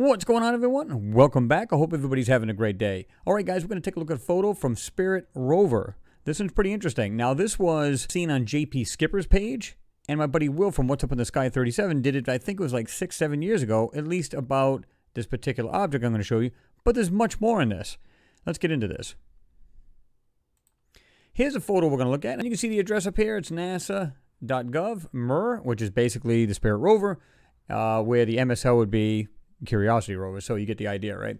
What's going on, everyone? Welcome back. I hope everybody's having a great day. All right, guys, we're going to take a look at a photo from Spirit Rover. This one's pretty interesting. Now, this was seen on JP Skipper's page, and my buddy Will from What's Up in the Sky 37 did it, I think it was like 6-7 years ago, at least about this particular object I'm going to show you. But there's much more in this. Let's get into this. Here's a photo we're going to look at, and you can see the address up here. It's nasa.gov/MER, which is basically the Spirit Rover, where the MSL would be Curiosity rover, so you get the idea, right?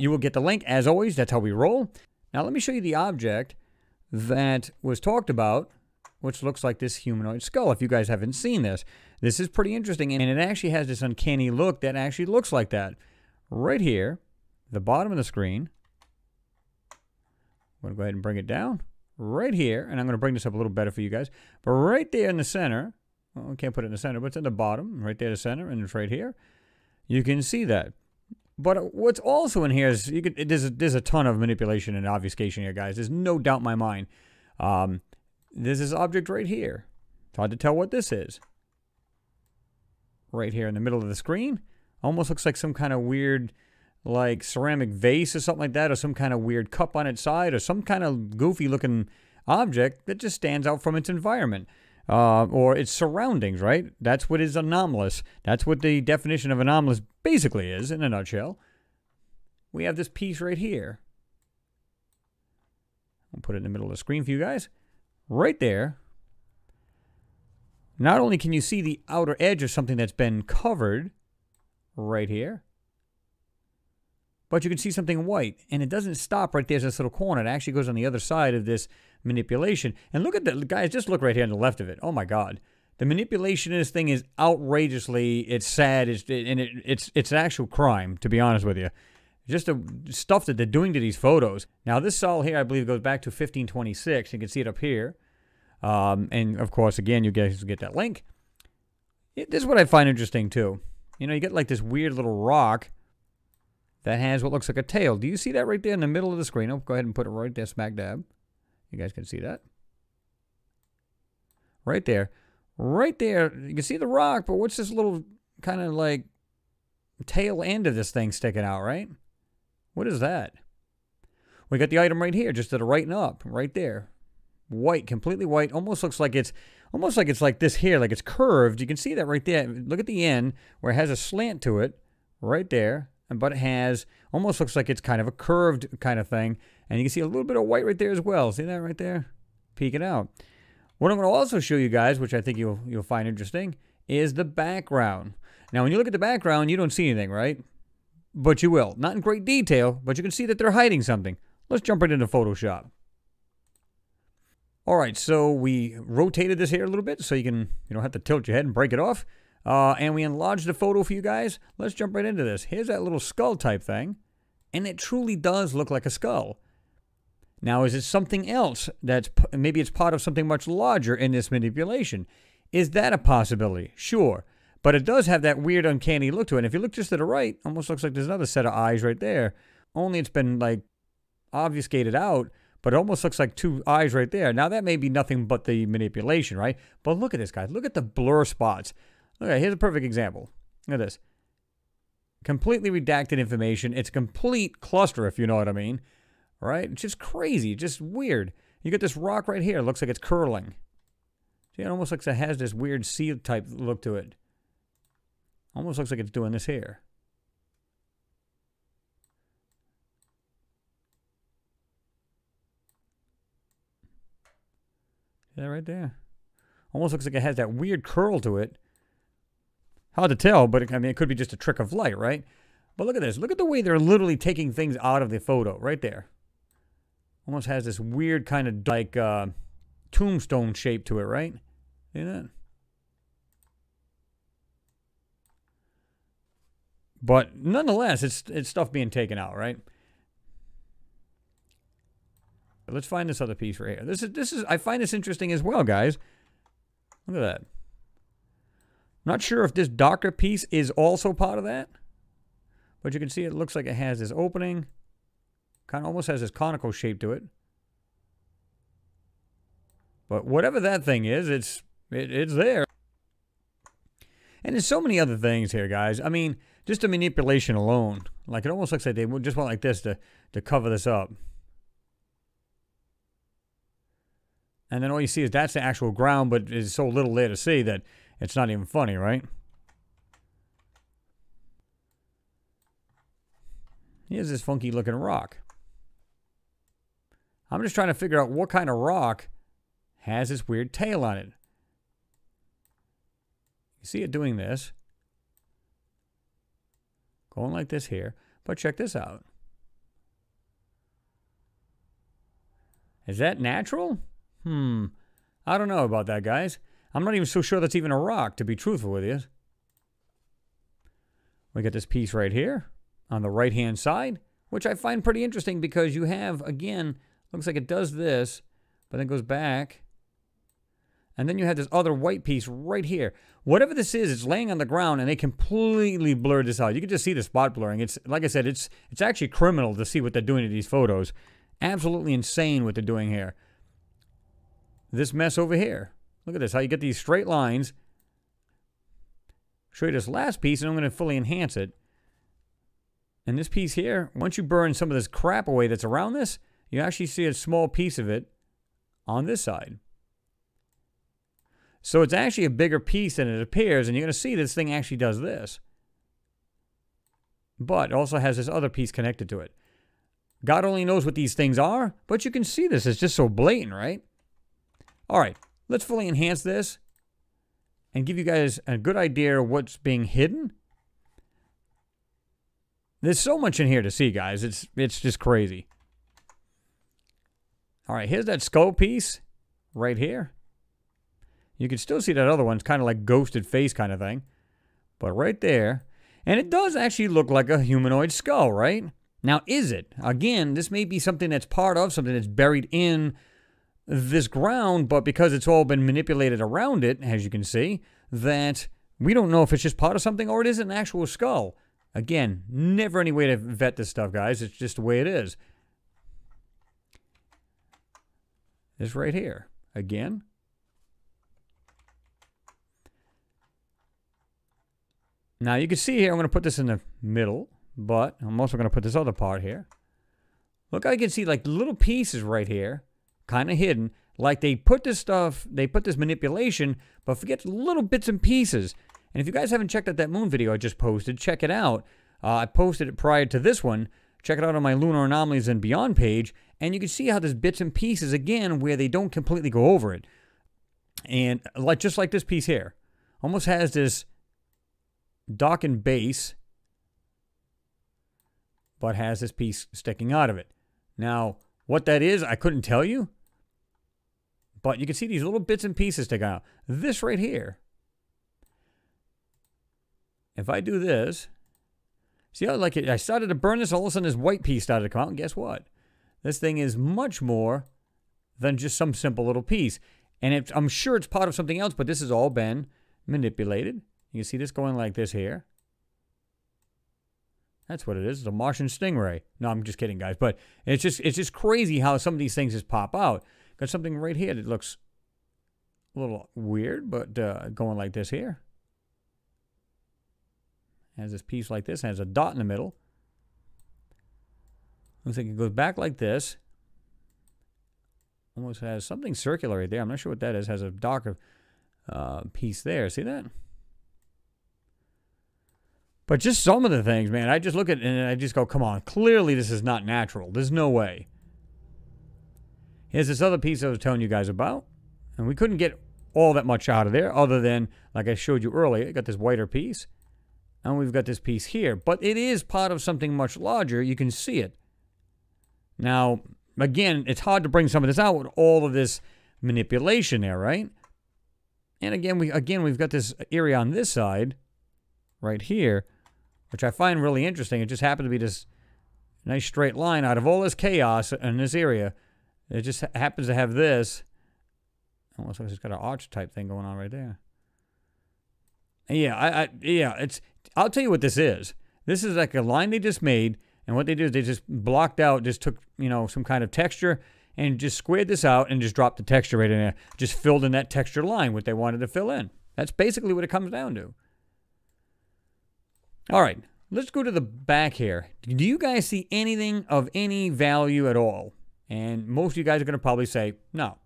You will get the link, as always. That's how we roll. Now, let me show you the object that was talked about, which looks like this humanoid skull, if you guys haven't seen this. This is pretty interesting, and it actually has this uncanny look that actually looks like that. Right here, the bottom of the screen. I'm going to go ahead and bring it down. Right here, and I'm going to bring this up a little better for you guys. But right there in the center, well, I can't put it in the center, but it's at the bottom, right there in the center, and it's right here. You can see that. But what's also in here is there's a ton of manipulation and obfuscation here, guys. There's no doubt in my mind. There's this object right here. It's hard to tell what this is. Right here in the middle of the screen. Almost looks like some kind of weird, like, ceramic vase or something like that, or some kind of weird cup on its side, or some kind of goofy-looking object that just stands out from its environment. Or its surroundings, right? That's what is anomalous. That's what the definition of anomalous basically is, in a nutshell. We have this piece right here. I'll put it in the middle of the screen for you guys. Right there. Not only can you see the outer edge of something that's been covered right here, but you can see something white, and it doesn't stop right there's this little corner. It actually goes on the other side of this manipulation. And look at that, guys, just look right here on the left of it. Oh my God. The manipulation in this thing is outrageously, it's sad, it's an actual crime, to be honest with you. Just the stuff that they're doing to these photos. Now, this saw here, I believe, goes back to 1526. You can see it up here. And of course, again, you guys get that link. This is what I find interesting too. You know, you get like this weird little rock that has what looks like a tail. Do you see that right there in the middle of the screen? I'll go ahead and put it right there, smack dab. You guys can see that. Right there. Right there. You can see the rock, but what's this little kind of like tail end of this thing sticking out, right? What is that? We got the item right here, just to the right and up, right there. White, completely white. Almost looks like it's like this here, like it's curved. You can see that right there. Look at the end where it has a slant to it, right there. But it has, almost looks like it's kind of a curved kind of thing. And you can see a little bit of white right there as well. See that right there? Peeking out. What I'm going to also show you guys, which I think you'll find interesting, is the background. Now, when you look at the background, you don't see anything, right? But you will. Not in great detail, but you can see that they're hiding something. Let's jump right into Photoshop. All right, so we rotated this here a little bit so you don't have to tilt your head and break it off. And we enlarged the photo for you guys. Let's jump right into this. Here's that little skull type thing. And it truly does look like a skull. Now, is it something else that's, maybe it's part of something much larger in this manipulation? Is that a possibility? Sure. But it does have that weird uncanny look to it. And if you look just to the right, almost looks like there's another set of eyes right there. Only it's been like obfuscated out, but it almost looks like two eyes right there. Now, that may be nothing but the manipulation, right? But look at this, guys. Look at the blur spots. Okay, here's a perfect example. Look at this. Completely redacted information. It's a complete cluster, if you know what I mean. All right? It's just crazy. Just weird. You get this rock right here. It looks like it's curling. See, it almost looks like it has this weird seal-type look to it. Almost looks like it's doing this here. See that right there? Almost looks like it has that weird curl to it. Hard to tell, but I mean, it could be just a trick of light, right? But look at this. Look at the way they're literally taking things out of the photo right there. Almost has this weird kind of like tombstone shape to it, right? See that? But nonetheless, it's stuff being taken out, right? But let's find this other piece right here. This is I find this interesting as well, guys. Look at that. Not sure if this darker piece is also part of that, but you can see it looks like it has this opening, kind of almost has this conical shape to it. But whatever that thing is, it's there. And there's so many other things here, guys. I mean, Just the manipulation alone. Like, it almost looks like they just went like this to cover this up. And then all you see is that's the actual ground, but there's so little there to see that it's not even funny, right? Here's this funky looking rock. I'm just trying to figure out what kind of rock has this weird tail on it. You see it doing this. Going like this here. But check this out. Is that natural? I don't know about that, guys. I'm not even so sure that's even a rock, to be truthful with you. We got this piece right here on the right-hand side, which I find pretty interesting because you have, again, looks like it does this, but then goes back. And then you have this other white piece right here. Whatever this is, it's laying on the ground, and they completely blurred this out. You can just see the spot blurring. It's, like I said, it's actually criminal to see what they're doing to these photos. Absolutely insane what they're doing here. This mess over here. Look at this, how you get these straight lines. Show you this last piece, and I'm going to fully enhance it. And this piece here, once you burn some of this crap away that's around this, you actually see a small piece of it on this side. So it's actually a bigger piece than it appears, and you're going to see this thing actually does this. But it also has this other piece connected to it. God only knows what these things are, but you can see this. It's just so blatant, right? All right, let's fully enhance this and give you guys a good idea of what's being hidden. There's so much in here to see, guys. It's just crazy. All right, here's that skull piece right here. You can still see that other one's kind of like ghosted face kind of thing. But right there. And it does actually look like a humanoid skull, right? Now, is it? Again, this may be something that's part of something that's buried in this ground, but because it's all been manipulated around it, as you can see, that we don't know if it's just part of something or it is an actual skull. Again, never any way to vet this stuff, guys. It's just the way it is. This right here. Again. Now, you can see here, I'm going to put this in the middle, but I'm also going to put this other part here. Look, I can see, like, little pieces right here, kind of hidden. Like, they put this stuff, they put this manipulation, but forget little bits and pieces. And if you guys haven't checked out that moon video I just posted, check it out. I posted it prior to this one. Check it out on my Lunar Anomalies and Beyond page. And you can see how there's bits and pieces, again, where they don't completely go over it. And like just like this piece here. Almost has this dock and base, but has this piece sticking out of it. Now, what that is, I couldn't tell you. But you can see these little bits and pieces stick out. This right here. If I do this, see how like it, I started to burn this, all of a sudden this white piece started to come out, and guess what? This thing is much more than just some simple little piece. And it, I'm sure it's part of something else, but this has all been manipulated. You can see this going like this here. That's what it is. It's a Martian stingray. No, I'm just kidding, guys. But it's just crazy how some of these things just pop out. Got something right here that looks a little weird, but going like this here. Has this piece like this, has a dot in the middle. Looks like it goes back like this. Almost has something circular right there. I'm not sure what that is. Has a dock of piece there. See that? But just some of the things, man. I just look at it and I just go, come on. Clearly this is not natural. There's no way. Here's this other piece I was telling you guys about. And we couldn't get all that much out of there other than, like I showed you earlier, I got this whiter piece. And we've got this piece here. But it is part of something much larger. You can see it. Now, again, it's hard to bring some of this out with all of this manipulation there, right? And again, we've got this area on this side, right here, which I find really interesting. It just happened to be this nice straight line out of all this chaos in this area. It just happens to have this. Almost like it's got an arch type thing going on right there. And yeah, I'll tell you what this is. This is like a line they just made, and what they did is they just blocked out, just took, you know, some kind of texture and just squared this out and just dropped the texture right in there. Just filled in that texture line, what they wanted to fill in. That's basically what it comes down to. All right, Let's go to the back here. Do you guys see anything of any value at all? And most of you guys are going to probably say no.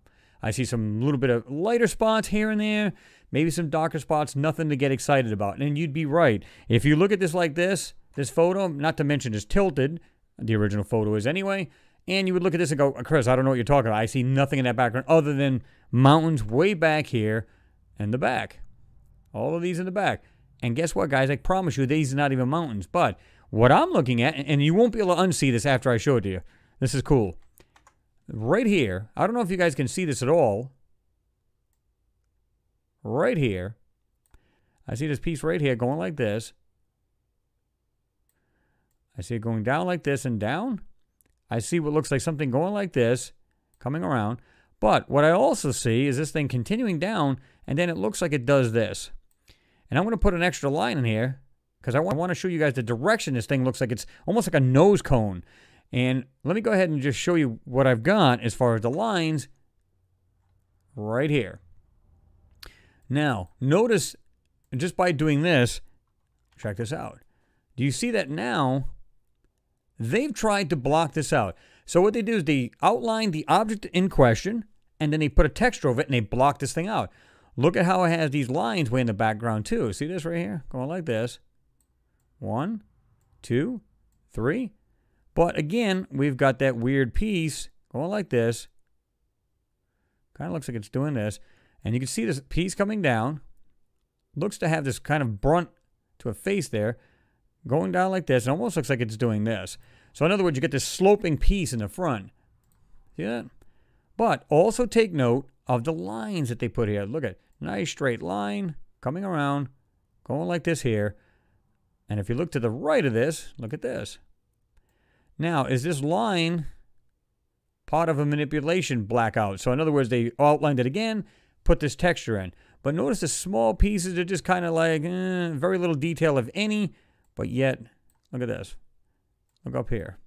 I see some little bit of lighter spots here and there, maybe some darker spots, nothing to get excited about. And you'd be right. If you look at this like this, this photo, not to mention is tilted, the original photo is anyway, and you would look at this and go, Chris, I don't know what you're talking about. I see nothing in that background other than mountains way back here and the back. All of these in the back. And guess what, guys? I promise you these are not even mountains. But what I'm looking at, and you won't be able to unsee this after I show it to you. This is cool. Right here, I don't know if you guys can see this at all. Right here, I see this piece right here going like this. I see it going down like this and down. I see what looks like something going like this, coming around. But what I also see is this thing continuing down, and then it looks like it does this. And I'm going to put an extra line in here because I want to show you guys the direction this thing looks like. It's almost like a nose cone. And let me go ahead and just show you what I've got as far as the lines right here. Now, notice just by doing this, check this out. Do you see that now? They've tried to block this out. So what they do is they outline the object in question, and then they put a texture over it, and they block this thing out. Look at how it has these lines way in the background, too. See this right here? Going like this. One, two, three. But again, we've got that weird piece going like this. Kind of looks like it's doing this. And you can see this piece coming down. Looks to have this kind of brunt to a face there. Going down like this. It almost looks like it's doing this. So in other words, you get this sloping piece in the front. See that? But also take note of the lines that they put here. Look at nice straight line coming around. Going like this here. And if you look to the right of this, look at this. Now, is this line part of a manipulation blackout? So in other words, they outlined it again, put this texture in. But notice the small pieces are just kind of like very little detail if any. But yet, look at this. Look up here.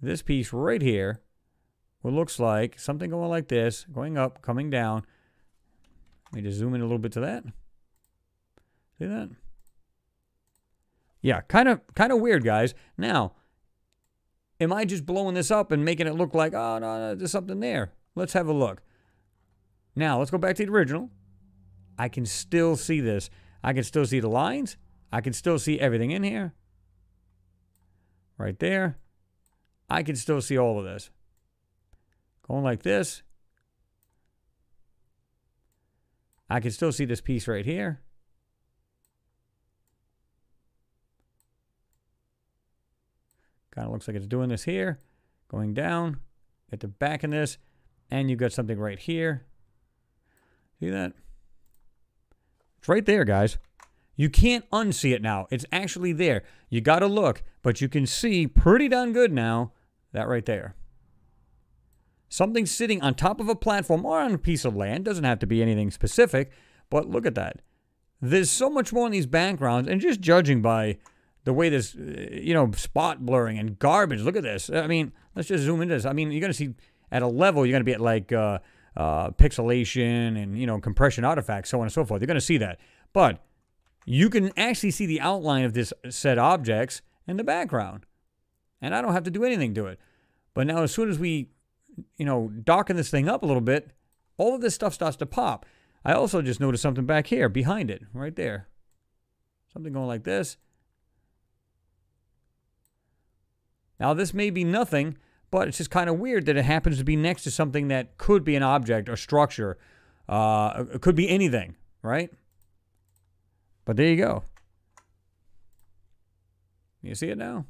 This piece right here, what looks like something going like this, going up, coming down. Let me just zoom in a little bit to that. See that? Yeah, kind of weird, guys. Now, am I just blowing this up and making it look like, oh, no, there's something there? Let's have a look. Now, let's go back to the original. I can still see this. I can still see the lines. I can still see everything in here. Right there. I can still see all of this. Going like this. I can still see this piece right here. Kind of looks like it's doing this here, going down, at the back in this, and you've got something right here. See that? It's right there, guys. You can't unsee it now. It's actually there. You got to look, but you can see pretty darn good now that right there. Something sitting on top of a platform or on a piece of land. Doesn't have to be anything specific, but look at that. There's so much more in these backgrounds, and just judging by the way this, you know, spot blurring and garbage. Look at this. I mean, let's just zoom into this. I mean, you're going to see at a level, you're going to be at like pixelation and, you know, compression artifacts, so on and so forth. You're going to see that. But you can actually see the outline of this said objects in the background. And I don't have to do anything to it. But now as soon as we, you know, darken this thing up a little bit, all of this stuff starts to pop. I also just noticed something back here behind it, right there. Something going like this. Now, this may be nothing, but it's just kind of weird that it happens to be next to something that could be an object or structure. It could be anything, right? But there you go. You see it now?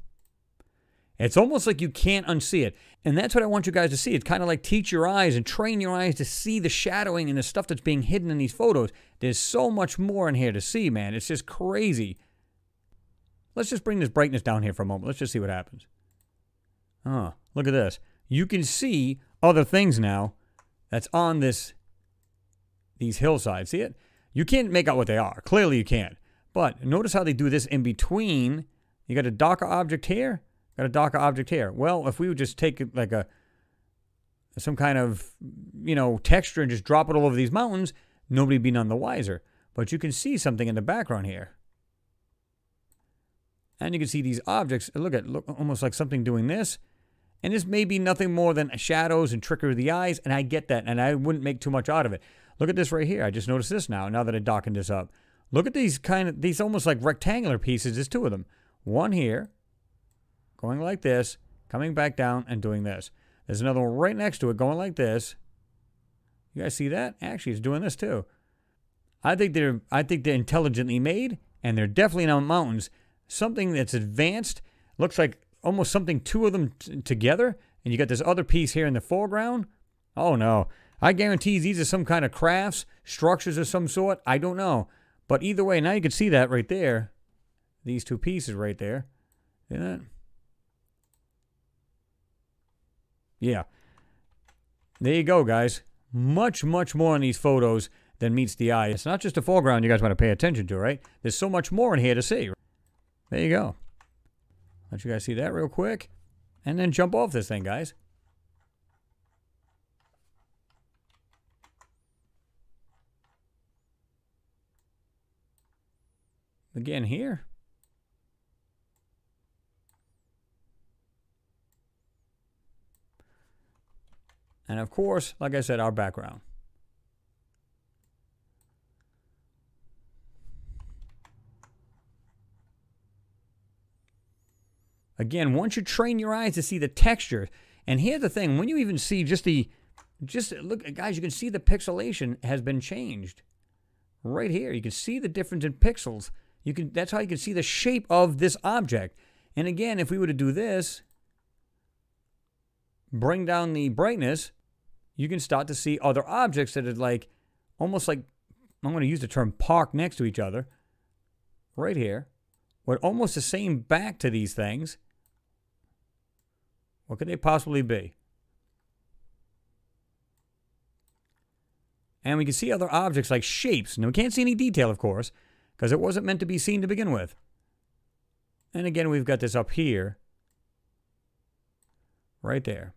It's almost like you can't unsee it. And that's what I want you guys to see. It's kind of like teach your eyes and train your eyes to see the shadowing and the stuff that's being hidden in these photos. There's so much more in here to see, man. It's just crazy. Let's just bring this brightness down here for a moment. Let's just see what happens. Oh, look at this. You can see other things now that's on these hillsides. See it? You can't make out what they are. Clearly you can't. But notice how they do this in between. You got a darker object here. Got a darker object here. Well, if we would just take like some kind of, you know, texture and just drop it all over these mountains, nobody'd be none the wiser. But you can see something in the background here. And you can see these objects, look almost like something doing this. And this may be nothing more than shadows and trickery of the eyes, and I get that, and I wouldn't make too much out of it. Look at this right here. I just noticed this now that I darkened this up. Look at these these almost like rectangular pieces. There's two of them. One here, going like this, coming back down and doing this. There's another one right next to it, going like this. You guys see that? Actually, it's doing this too. I think they're intelligently made, and they're definitely in our mountains. Something that's advanced, looks like almost something, two of them together, and you got this other piece here in the foreground. Oh no, I guarantee these are some kind of crafts, structures of some sort, I don't know. But either way, now you can see that right there, these two pieces right there. See that? Yeah. There you go, guys. Much, much more in these photos than meets the eye. It's not just the foreground you guys want to pay attention to, right? There's so much more in here to see. There you go. Let you guys see that real quick. And then jump off this thing, guys. Again here. And of course, like I said, our background. Again, once you train your eyes to see the texture, and here's the thing, when you even see just the, look, guys, you can see the pixelation has been changed. Right here, you can see the difference in pixels. You can, that's how you can see the shape of this object. And again, if we were to do this, bring down the brightness, you can start to see other objects that are like, almost like, I'm going to use the term parked next to each other, right here, with almost the same back to these things. What could they possibly be? And we can see other objects like shapes. Now, we can't see any detail, of course, because it wasn't meant to be seen to begin with. And again, we've got this up here. Right there.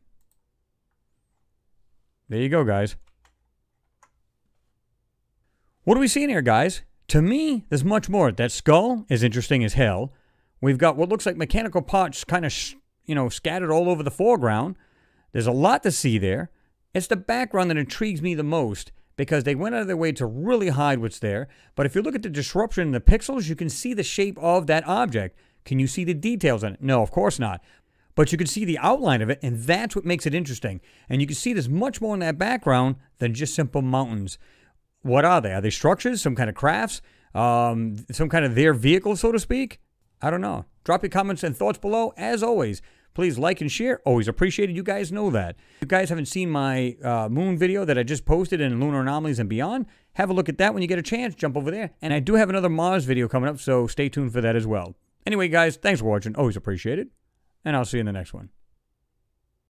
There you go, guys. What are we seeing here, guys? To me, there's much more. That skull is interesting as hell. We've got what looks like mechanical parts kind of, you know, scattered all over the foreground. There's a lot to see there. It's the background that intrigues me the most because they went out of their way to really hide what's there. But if you look at the disruption in the pixels, you can see the shape of that object. Can you see the details in it? No, of course not. But you can see the outline of it, and that's what makes it interesting. And you can see there's much more in that background than just simple mountains. What are they? Are they structures? Some kind of crafts? Some kind of their vehicle, so to speak? I don't know. Drop your comments and thoughts below, as always. Please like and share. Always appreciated. You guys know that. If you guys haven't seen my moon video that I just posted in Lunar Anomalies and Beyond, have a look at that when you get a chance. Jump over there. And I do have another Mars video coming up, so stay tuned for that as well. Anyway, guys, thanks for watching. Always appreciate it. And I'll see you in the next one.